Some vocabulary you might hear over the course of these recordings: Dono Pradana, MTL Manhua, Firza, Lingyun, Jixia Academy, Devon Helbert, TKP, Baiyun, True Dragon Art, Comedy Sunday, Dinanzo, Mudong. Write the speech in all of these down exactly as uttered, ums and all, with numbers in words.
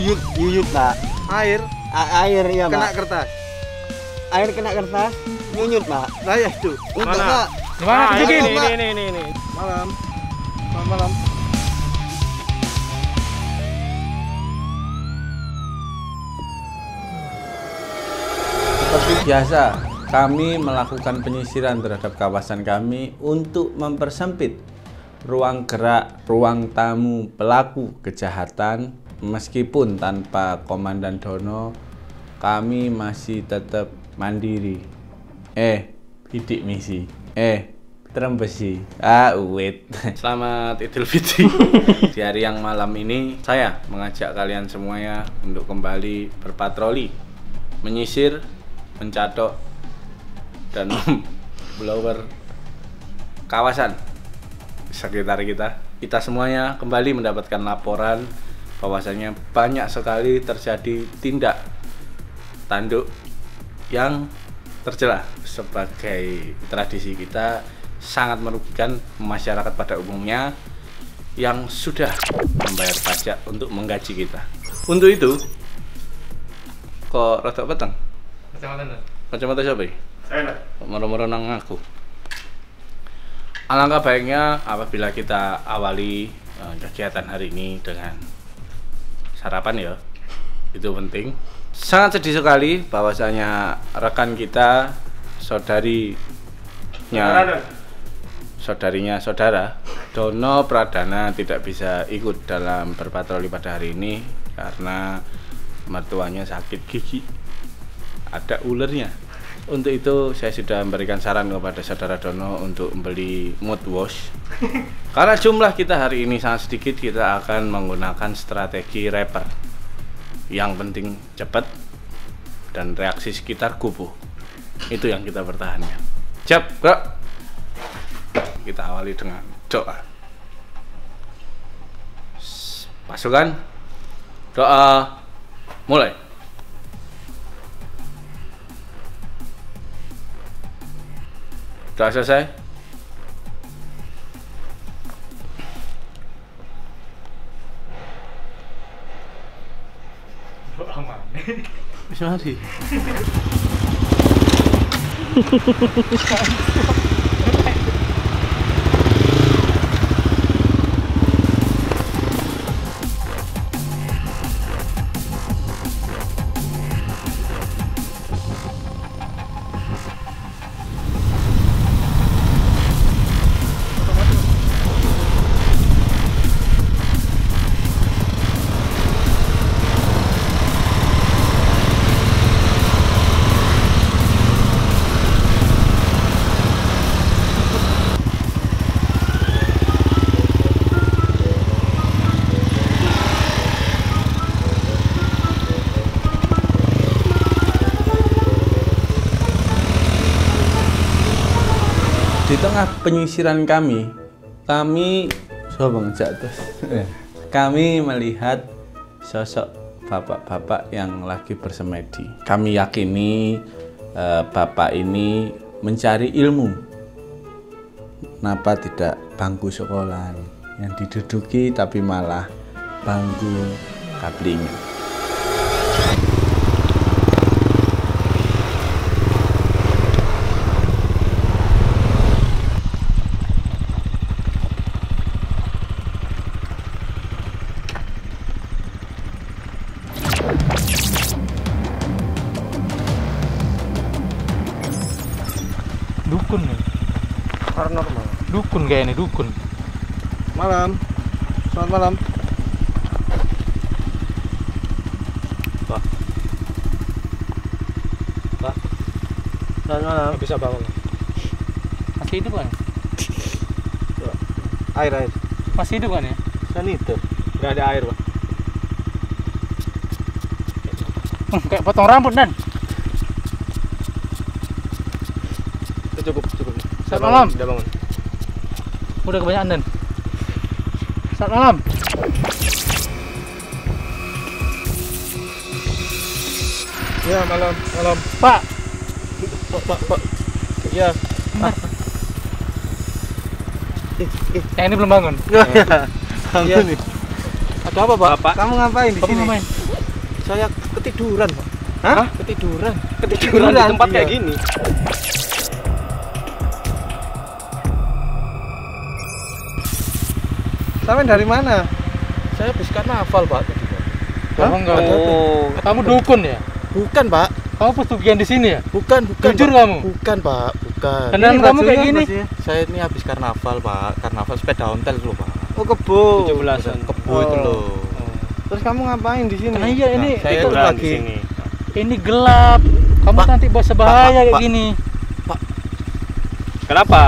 yuyut, yuyut pak. Air? A air ya pak. Kena kertas. Air kena kertas, nyunyut pak. Nah ya itu. Untuk pak. Nah, ini, ini, ini, ini, ini. Malam. Selamat malam. Seperti biasa, kami melakukan penyisiran terhadap kawasan kami untuk mempersempit ruang gerak, ruang tamu pelaku kejahatan. Meskipun tanpa Komandan Dono, kami masih tetap mandiri. Eh, bidik misi. Eh, terembesi. Ah, wait. Selamat Idul Fitri. Di hari yang malam ini, saya mengajak kalian semuanya untuk kembali berpatroli, menyisir, mencatok, dan blower kawasan sekitar kita. Kita semuanya kembali mendapatkan laporan bahwasanya banyak sekali terjadi tindak tanduk yang tercela. Sebagai tradisi kita, sangat merugikan masyarakat pada umumnya yang sudah membayar pajak untuk menggaji kita. Untuk itu, kok rada peteng? Kacamata. Kacamata siapa ya? Saya. Moro-moro nang aku. Alangkah baiknya apabila kita awali uh, kegiatan hari ini dengan sarapan ya. Itu penting. Sangat sedih sekali bahwasanya rekan kita, saudarinya, saudarinya saudara Dono Pradana tidak bisa ikut dalam berpatroli pada hari ini karena mertuanya sakit gigi. Ada ulernya. Untuk itu, saya sudah memberikan saran kepada saudara Dono untuk membeli mouthwash. Karena jumlah kita hari ini sangat sedikit, kita akan menggunakan strategi rapper. Yang penting cepat dan reaksi sekitar kubu. Itu yang kita pertahankan. Siap, bro. Kita awali dengan doa. Pasukan, doa mulai. Sudah selesai. Doa mana? Mari. Di tengah penyisiran kami, kami sobang jatuh. Kami melihat sosok bapak-bapak yang lagi bersemedi. Kami yakini eh, bapak ini mencari ilmu. Kenapa tidak bangku sekolah yang diduduki, tapi malah bangku kaplingan. Dukun nih, paranormal. Dukun kayaknya, dukun. Malam, selamat malam. Pak, Pak, selamat malam. Bisa bangun? Masih hidup kan? Air, air. Masih hidup kan ya? Saniter. Gak ada air, Pak. Hmm, kayak potong rambut dan. Cukup, cukup. Selamat malam. Udah bangun. Udah kebanyakan dan. Selamat malam. Ya malam, malam. Pak. Pak, pak, pak. Ya. Nah. Yang ini belum bangun. Iya. Bangun nih. Ada apa, Pak? Bapak. Kamu ngapain di Kamu sini? Ngapain? Saya ketiduran, Pak. Hah? Ketiduran. Ketiduran, ketiduran di tempat iya. kayak gini. Sampai dari mana? Saya habis karnaval, Pak. Hah? Oh, kamu dukun ya? Bukan, Pak. Kamu pesugihan di sini ya? Bukan, bukan. Jujur Pak. kamu? Bukan, Pak. Bukan. Kenapa kamu kayak gini? Masih. Saya ini habis karnaval, Pak. Karnaval sepeda ontel loh, Pak. Oh, kebo. tujuh belasan. Kebo oh. itu loh. Oh. Terus kamu ngapain di sini? Nah, iya ini nah, saya itu lagi. Di sini. Ini gelap. Kamu Pak, nanti bahasa bahaya Pak, kayak Pak. gini. Pak. Kenapa?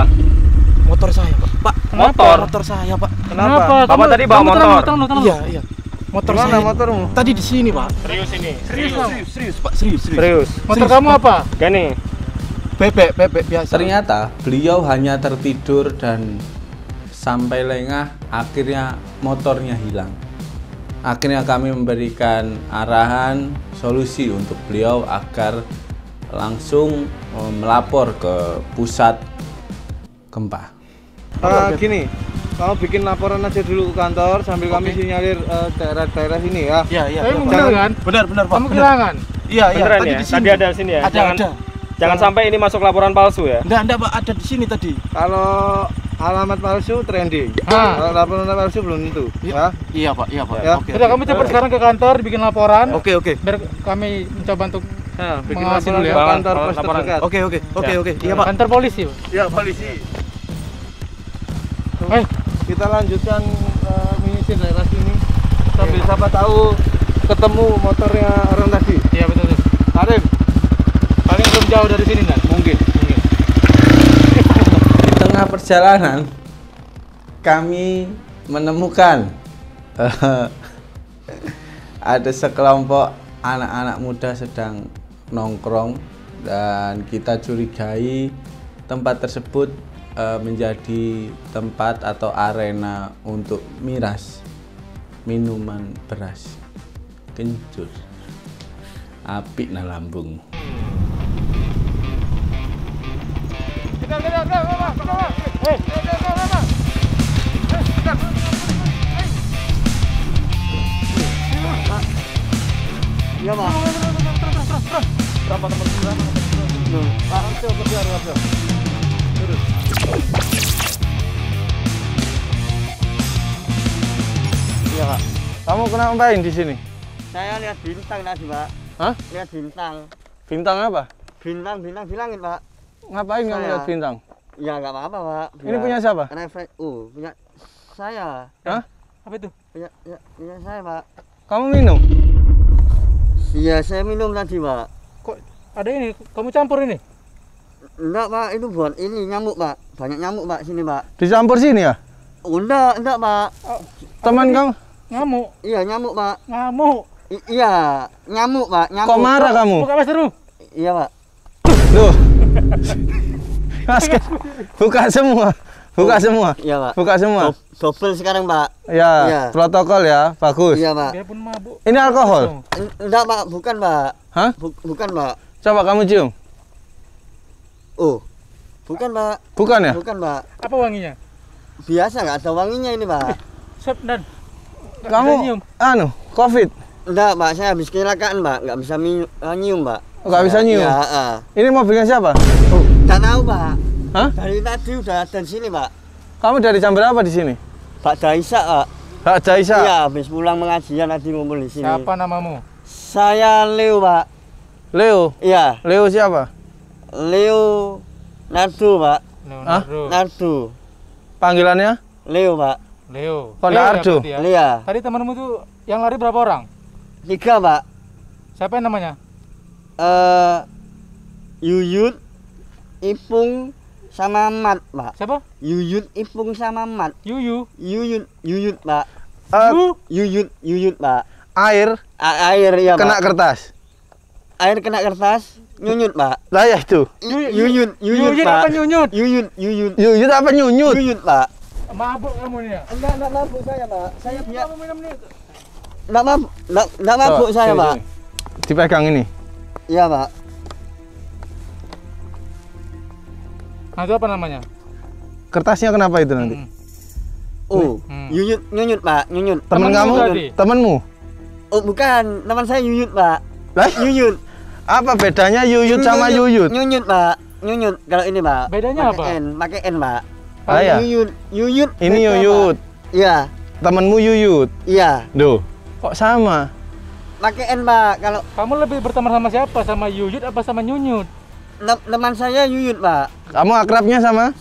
Motor saya, Pak. Pak, motor. Motor saya, Pak. Kenapa? Kenapa? Bapak tadi bawa motor. Terang, terang, terang. Iya, iya. Motor mana motormu? Tadi di sini, Pak. Serius ini. Serius, serius, serius, Pak. Serius, serius. Serius. Motor serius, kamu apa? Gini. Bebek, bebek biasa. Ternyata beliau hanya tertidur dan sampai lengah, akhirnya motornya hilang. Akhirnya kami memberikan arahan, solusi untuk beliau agar langsung melapor ke pusat gempa. Uh, gini. Kamu bikin laporan aja dulu ke kantor sambil okay. kami sinyalir daerah-daerah uh, sini ya. Iya, iya. Tapi benar kan? Benar, benar, Pak. Kamu kehilangan? Iya, iya. Tadi ya? di sini. Tadi ada di sini ya. Ada, jangan ada. jangan ada. sampai ini masuk laporan palsu ya. Enggak, enggak, Pak. Ada di sini tadi. Kalau alamat palsu trending. Ah. Kalau laporan palsu belum tentu. Ya. Iya, Pak. Iya, Pak. Ya. Oke. Okay. Sudah kamu cepat sekarang ke kantor bikin laporan. Oke, okay, oke. Okay. Biar kami mencoba untuk nah, bikin laporan dulu ya. Ke kantor pos terdekat. Oke, oke. Oke, oke. Iya, Pak. Kantor polisi, Pak. Iya, polisi. Eh, kita lanjutkan uh, menyisir daerah sini sambil yeah. siapa tahu ketemu motornya orang tadi. Iya yeah, betul. Arif, paling belum jauh dari sini kan? Mungkin. Mungkin. Di tengah perjalanan kami menemukan uh, ada sekelompok anak-anak muda sedang nongkrong dan kita curigai tempat tersebut menjadi tempat atau arena untuk miras minuman beras kencur api na lambung. Iya Pak. Berapa tempat berapa? Iya Pak. Kamu kenapa ngapain di sini? Saya lihat bintang tadi Pak. Hah? Lihat bintang. Bintang apa? Bintang bintang di langit Pak. Ngapain kamu lihat bintang? Ya nggak apa-apa Pak. Biar ini punya siapa? Refleks. Uh, punya saya. Hah? Apa itu? Punya, punya, punya saya Pak. Kamu minum? Iya saya minum tadi Pak. Kok ada ini? Kamu campur ini? Enggak Pak, itu buat ini nyamuk Pak. Banyak nyamuk Pak sini Pak. Dicampur sini ya? Enggak, enggak Pak. Teman kamu? Nyamuk? Iya nyamuk Pak. Nyamuk? I iya nyamuk Pak. Nyamuk. Kok marah kamu? Buka masker dulu. Iya Pak. Loh. Masker. Buka semua. Buka semua. Iya Pak. Buka semua. Double sekarang Pak. Iya. Ya. Protokol ya, bagus. Iya Pak. Dia pun mabuk. Ini alkohol? Enggak Pak, bukan Pak. Hah? Bukan Pak. Coba kamu cium. Oh, bukan Pak. Bukan ya? Bukan Pak. Apa wanginya? Biasa nggak ada wanginya ini Pak. Sep dan kamu anu COVID? Enggak Pak, saya habis kecelakaan Pak, nggak bisa nyium Pak. Nggak bisa nyium? Ya, uh. Ini mobilnya siapa? Oh, nggak tahu Pak. Hah? Dari tadi udah dari sini Pak. Kamu dari jam berapa di sini? Pak Daisa Pak. Pak Daisa? Iya, habis pulang mengajian tadi ngumpul di sini. Siapa namamu? Saya Leo Pak. Leo? Iya. Leo siapa? Leo Nardu Pak. Leonardo. Nardu. Panggilannya? Leo Pak. Leo. Kok Nardu? Iya. Ya. Tadi temanmu tuh yang lari berapa orang? Tiga Pak. Siapa yang namanya? Uh, Yuyut, Ipung, sama Mat Pak. Siapa? Yuyut, Ipung, sama Mat. Yuyu. Yuyut, Yuyut Pak. Uh, Yuyut, Yuyut Pak. Air. A air ya Pak. Kena kertas. Air kena kertas. Nyunyut Pak. Lah ya itu. Yuyut, Yuyut Pak. Apa nyunyut? Yuyut, Yuyut. Yuyut apa nyunyut? Yuyut Pak. Mabuk kamu nih ya? Enggak, enggak mabuk saya Pak. Saya punya. Enggak mabuk, enggak, enggak mabuk saya Pak. Dipegang ini. Iya Pak. Nah, itu apa namanya? Kertasnya kenapa itu nanti? Oh, Yuyut, Nyunyut, Pak. Nyunyut. Temen kamu? Temenmu? Oh, bukan. Teman saya Yuyut, Pak. Lah? Yuyut. Apa bedanya Yuyut sama Yuyut? Nyunyut, Pak. Nyunyut. Kalau ini, Pak. Bedanya apa? Pakai N, pakai N, Pak. Ah, ya. Yuyut, Yuyut. Ini Yuyut. Iya. Temenmu Yuyut. Iya. Duh. Kok sama? Pakai N, Pak. Kalau kamu lebih berteman sama siapa? Sama Yuyut apa sama Nyunyut? Teman saya Yuyut, Pak. Kamu akrabnya sama?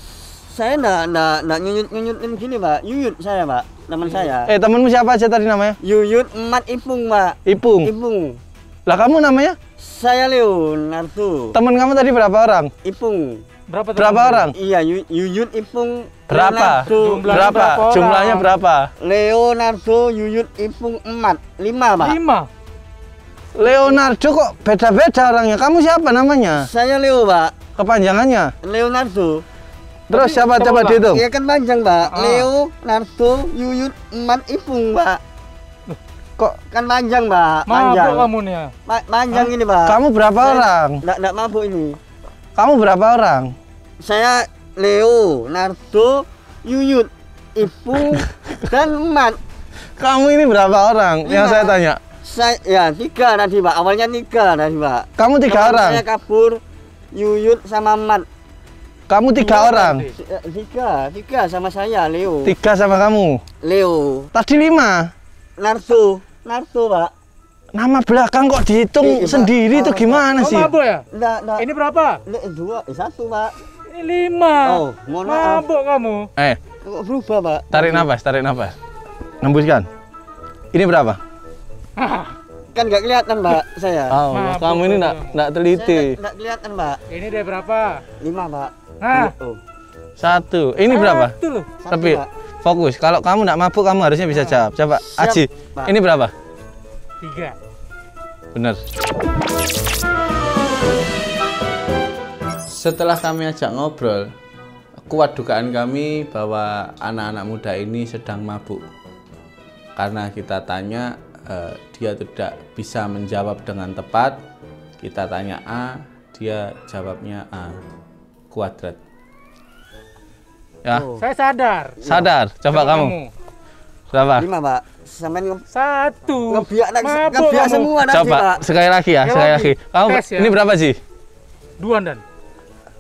Saya enggak enggak enggak nyunyut nyunyutin gini, Pak. Yuyut saya, Pak. Teman saya. Eh, temanmu siapa aja tadi namanya? Yuyut, Emat, Ipung, Pak. Ipung. Ipung. Lah, kamu namanya? Saya Leonardo. Teman kamu tadi berapa orang? Ipung. Berapa Berapa itu? Orang? Iya, Yuyut, Ipung. Berapa? Jumlahnya berapa? berapa Jumlahnya berapa? Leonardo, Yuyut, Ipung, Emat. lima, Pak. lima. Leonardo kok beda-beda orangnya. Kamu siapa namanya? Saya Leo, Pak. Kepanjangannya? Leonardo. Terus tapi siapa coba dihitung? Iya kan panjang, Pak. Ah. Leonardo, Yuyut, Emat, Ipung, Pak. Kok kan panjang, Pak? Panjang. Mabuk kamu nih. Ma panjang ini, Pak. Kamu berapa saya orang? Enggak enggak mabuk ini. Kamu berapa orang? Saya Leonardo, Yuyut, Ipung, dan Emat. Kamu ini berapa orang? Lima. Yang saya tanya. Saya ya tiga tadi, Pak. Awalnya tiga tadi, Pak. Kamu tiga Kamu orang? Saya kabur, Yuyut sama Mat. Kamu tiga, tiga orang? Tiga, tiga sama saya, Leo. Tiga sama kamu? Leo. Tadi lima? Narto, Narto, Pak. Nama belakang kok dihitung eh, sendiri itu oh, gimana oh, sih? Mabuk ya? Nggak, nggak. Ini berapa? Dua, satu, Pak. Ini lima. Oh, mabuk kamu. Eh, kok berubah, Pak? Tarik nafas, tarik nafas. Nembuskan. Ini berapa? Kan nggak kelihatan, Mbak. Saya oh, nah, kamu ini nggak nggak teliti. Nggak kelihatan, Mbak. Ini dia berapa? Lima, Mbak. Nah. Satu. Ini satu. Berapa? Satu, tapi Mbak, fokus. Kalau kamu nggak mabuk, kamu harusnya bisa jawab. Coba, siap, Aji. Mbak. Ini berapa? Tiga. Bener. Setelah kami ajak ngobrol, kuat dugaan kami bahwa anak-anak muda ini sedang mabuk. Karena kita tanya, Uh, dia tidak bisa menjawab dengan tepat. Kita tanya A, dia jawabnya A kuadrat. Ya. Oh. Saya sadar. Sadar. Coba, Coba kamu. kamu. Berapa? Lima, Pak. Sampai satu. Ngebiak, ngebiak semua nanti, Coba Pak. sekali lagi ya, sekali lagi. Kamu tes, ya. Ini berapa sih? Dua dan.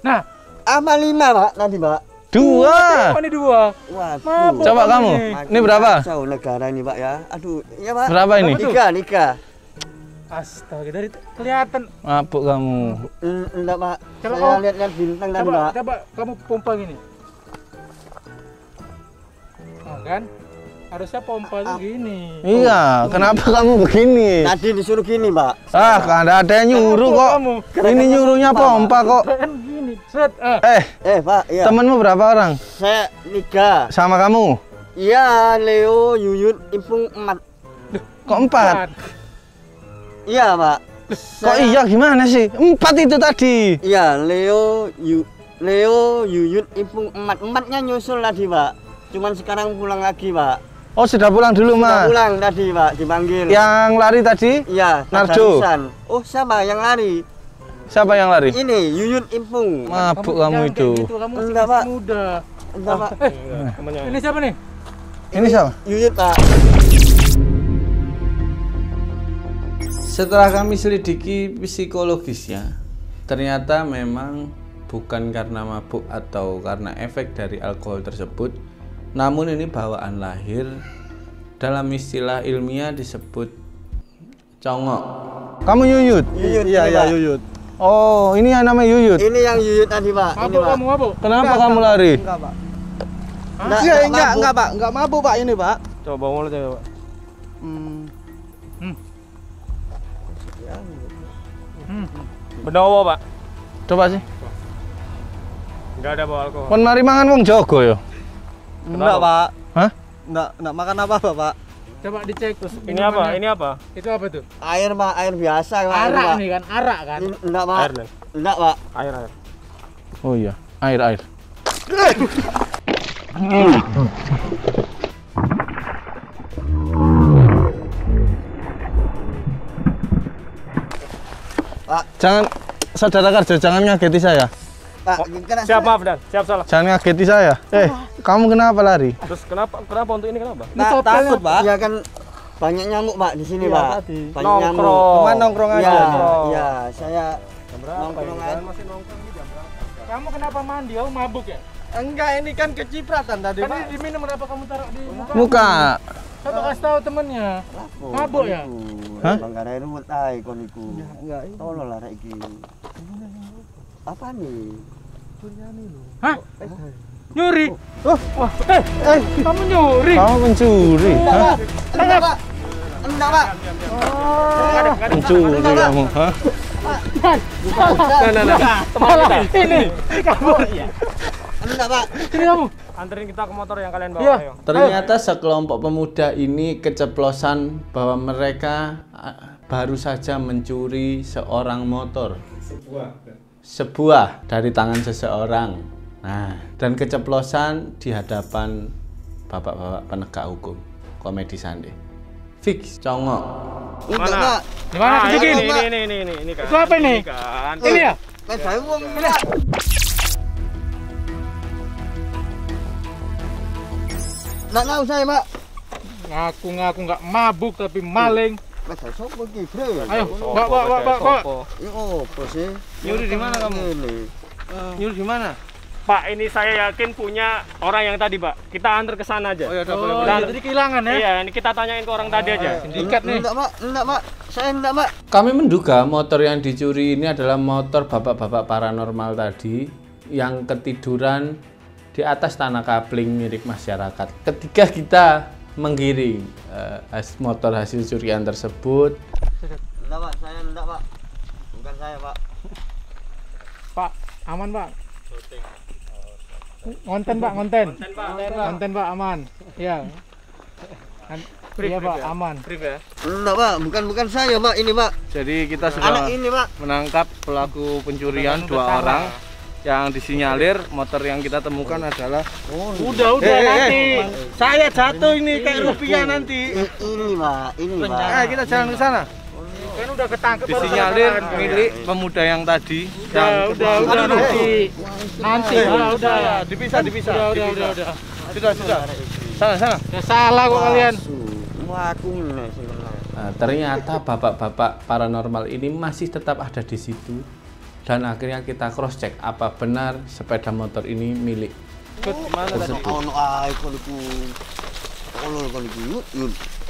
Nah, apa lima, Pak? Nanti, Pak. Dua. Uh, ini dua. Waduh. Coba kamu. Ini berapa? Jauh negara ini, Pak, ya. Aduh, ya, Pak. Berapa ini? Tiga, tiga. Astaga, dari kelihatan. Mabuk kamu. Enggak, Pak. Coba saya lihat-lihat bintang tadi, Pak. Coba kamu pompa gini. Nah, kan? Harusnya pompa A gini. Iya, kenapa kamu begini? Tadi disuruh gini, Pak. Ah, enggak ada yang nyuruh kok. Ini nyuruhnya pompa kok. Set, uh. Eh, eh, Pak, iya. Temenmu berapa orang? Saya tiga. Sama kamu? Iya, Leo, Yuyut, Ipung, Emat. Kok empat? Iya, Pak. Saya... Kok iya gimana sih? Empat itu tadi. Iya, Leo, Yu... Leo, Yuyut, Ipung, Emat. Ematnya nyusul tadi, Pak. Cuman sekarang pulang lagi, Pak. Oh, sudah pulang dulu, Mas. Sudah pulang tadi, Pak, dipanggil. Yang lari tadi? Iya, Narjo. Oh, siapa yang lari? Siapa yang lari? Ini Yuyut, Ipung. Mabuk kamu itu. Gitu, kamu enggak, Pak. Muda. Enggak, Pak. Eh, enggak. Ini siapa nih? Ini siapa? Yuyut, Pak. Setelah kami selidiki psikologisnya, ternyata memang bukan karena mabuk atau karena efek dari alkohol tersebut, namun ini bawaan lahir. Dalam istilah ilmiah disebut congok. Kamu Yuyut? Yuyut. Iya, iya, Yuyut. Oh, ini yang namanya Yuyut. Ini yang Yuyut tadi, Pak. Mabuk kamu, mabuk. Kenapa kamu lari? Enggak, Pak. Enggak, enggak, enggak, Pak. Enggak mabuk, Pak, ini, Pak. Coba mulut aja, Pak. Hmm. Hmm. Hmm. Benowo, Pak. Coba sih. Enggak ada bawa alkohol. Pun mari mangan wong jogo ya. Enggak, Pak. Hah? Enggak, enggak makan apa, Pak? Coba dicek terus. Ini apa? Ini apa? Itu apa tuh? Air, Pak. Air biasa, Pak. Arak nih kan, arak kan? Enggak, Pak. Air, enggak, Pak. Air, air. Oh iya, air, air. Pak, jangan saudara kerja, jangan nyakiti saya. Pak, oh, siap, maaf Dan, siap salah. Jangan ngageti saya. Eh, hey, oh. Kamu kenapa lari? Terus kenapa? Kenapa untuk ini kenapa? Nah, takut, Pak. Ya kan banyak nyamuk, Pak, di sini, ya, Pak. Tadi. Banyak nongkrong. Nyamuk. Cuma nongkrong aja. Iya, ya, saya nongkrong aja. Masih nongkrong di jam berapa? Kamu kenapa mandi? Kamu mabuk ya? Enggak, ini kan kecipratan tadi, Pak. Tadi diminum kenapa kamu taruh di muka? Muka. Saya mau kasih tahu temennya. Mabuk ya? Hah? Bangkarain ruwet ae kon iku. Enggak, tolol lah rek iki. Apa nih? Curian nih lo. Hah? Nyuri. Oh, wah. Eh, eh, kamu nyuri. Kamu mencuri. Hah? Enggak, Pak. Enggak, Pak. Oh. Mencuri kamu, hah? Nah, nah, nah. Teman kita. Ini. Ini kabur. Enggak, Pak. Sini kamu. Anterin kita ke motor yang kalian bawa, ya. Ayo. Ternyata sekelompok pemuda ini keceplosan bahwa mereka baru saja mencuri seorang motor. Sebuah. sebuah dari tangan seseorang. Nah, dan keceplosan di hadapan bapak-bapak penegak hukum. Comedy Sunday. Fix congok. Mana? Di mana kejukin? Ini ini ini ini ini kan. Itu apa ini? Kan. Ini ya? Kan saya uang ini. Enggak tahu saya, Pak. Ngaku-ngaku enggak mabuk tapi maling. Masa sopo iki, Bro? Ayo, Pak, Pak, Pak, Pak. Yo, bos e. Nyuri di mana kamu? Nyuri di mana? Pak, ini saya yakin punya orang yang tadi, Pak. Kita antar ke sana aja. Oh, ya udah, boleh. Dan tadi kehilangan ya? Iya, ini kita tanyain ke orang tadi aja. Sindikat nih. Enggak, Pak. Enggak, Pak. Saya enggak, Pak. Kami menduga motor yang dicuri ini adalah motor bapak-bapak paranormal tadi yang ketiduran di atas tanah kapling milik masyarakat. Ketika kita menggiring uh, motor hasil curian tersebut. Enggak, Pak, saya enggak, Pak. Bukan saya, Pak. Pak, aman, Pak. Ngonten, Pak, ngonten. Ngonten, Pak, aman. Iya. Iya, Pak, aman. Enggak, Pak, bukan bukan saya, Pak, ini, Pak. Jadi kita sudah ini, menangkap pelaku pencurian Bukan dua orang. Lah. Yang disinyalir motor yang kita temukan adalah oh, udah udah eh, nanti eh, saya jatuh ini kayak rupiah nanti ini, ini Pak, ini Pak. Nah, kita jalan ke sana. Kan udah ketangkep disinyalir milik pemuda yang tadi yang udah udah nanti udah dipisah dipisah udah sudah sudah sana sana udah salah kok kalian. Nah, ternyata bapak-bapak paranormal ini masih tetap ada di situ. Dan akhirnya kita cross check apa benar sepeda motor ini milik tersebut.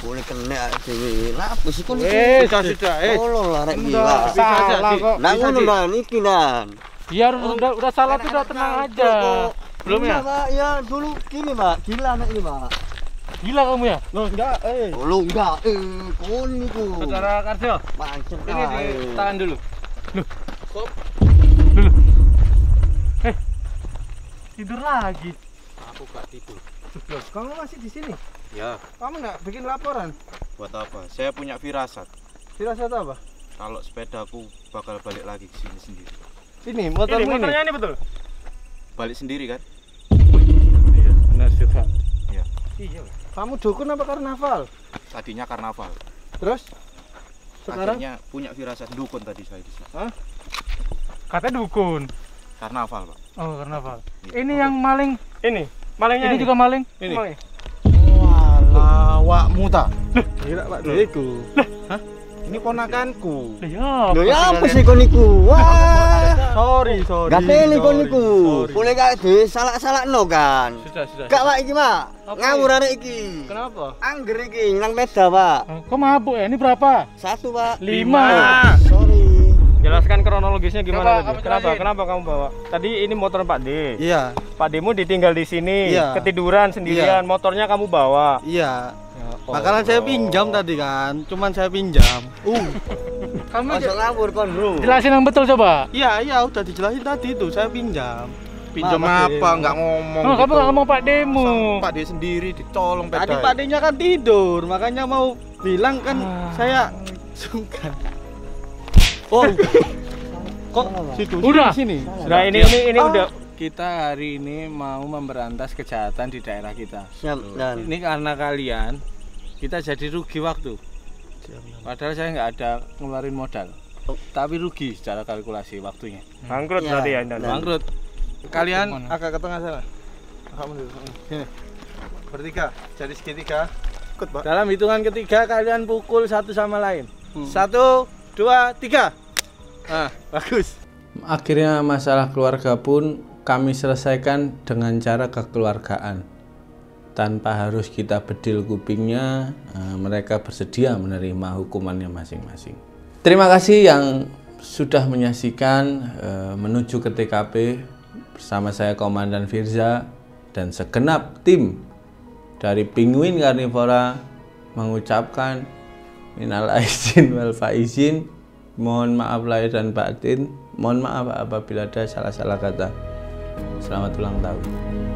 Boleh kena dewe lapus iku niku. Eh, sudah eh. Tolol arek iki. Salah kok. Nang ngono nah niki nan. Biar udah salah tuh udah tenang aja. Belum ya? Ya dulu gini, Pak. Gila anak ini, Pak. Gila kamu ya? Loh, enggak, eh. Loh, enggak, eh. Kon niku. Saudara Karjo. Mancep. Ini ditahan dulu. Loh. Stop. Dulu. Eh. Tidur lagi. Aku gak tidur. Loh, kamu masih di sini? Ya. Kamu enggak bikin laporan? Buat apa? Saya punya firasat. Firasat apa? Kalau sepedaku bakal balik lagi ke sini sendiri. Ini motor ini, motornya ini betul. Balik sendiri kan? Iya, benar sih, Pak. Iya. Iya. Kamu dukun apa karnaval? Tadinya karnaval. Terus sekarang akhirnya punya firasat dukun tadi saya di sini. Hah? Katanya dukun. Karnaval, Pak. Oh, karnaval. Ini yang maling. Ini. Malingnya ini. Ini juga maling. Ini. Maling. Walah, wak muta. Gila, Pak. Iku. Hah? Ini ponakanku. Lah ya apa sih kon niku? Wah. Sorry, sorry. Gateli kon niku. Boleh gak di salak-salakno kan? Sudah, sudah. Gak, Pak, iki, Pak. Ngawur arek iki. Kenapa? Angger iki nang meda, Pak. Kok mabuk ya? Ini berapa? Satu, Pak. Lima. Sorry. Jelaskan kronologisnya gimana tadi? Kenapa? Kenapa kamu bawa? Tadi ini motor Pak D. Iya. Pak D-mu ditinggal di sini, iya. Ketiduran sendirian, iya. Motornya kamu bawa. Iya. Oh, makanan saya pinjam tadi kan, cuman saya pinjam. Uh. Kamu masuk ngawur kon, Bro. Jelasin yang betul coba. Iya, iya udah dijelasin tadi itu, saya pinjam. Pinjam Mama apa? Enggak ngomong. Oh, gitu. Kamu enggak ngomong Pak D-mu. Pak D sendiri dicolong pedai. Tadi Pak D-nya kan tidur, makanya mau bilang kan ah. Saya sungkan. Oh, kok situ udah sini. Nah ini ini ini oh. Udah. Kita hari ini mau memberantas kejahatan di daerah kita. Siap, dan ini karena kalian, kita jadi rugi waktu. Padahal saya nggak ada ngeluarin modal, oh. Tapi rugi secara kalkulasi waktunya. Bangkrut berarti ya, ya, Bangkrut. Kalian agak ke tengah sana. Agak mundur. Sini. Bertiga, jadi segitiga. Ikut, Pak. Dalam hitungan ketiga kalian pukul satu sama lain. Hmm. Satu, dua, tiga. Ah, bagus. Akhirnya masalah keluarga pun kami selesaikan dengan cara kekeluargaan. Tanpa harus kita bedil kupingnya, mereka bersedia menerima hukumannya masing-masing. Terima kasih yang sudah menyaksikan menuju ke T K P bersama saya Komandan Firza dan segenap tim dari Penguin Karnivora mengucapkan minal aizin wal faizin, mohon maaf lahir dan batin, mohon maaf apabila ada salah-salah kata. Selamat ulang tahun.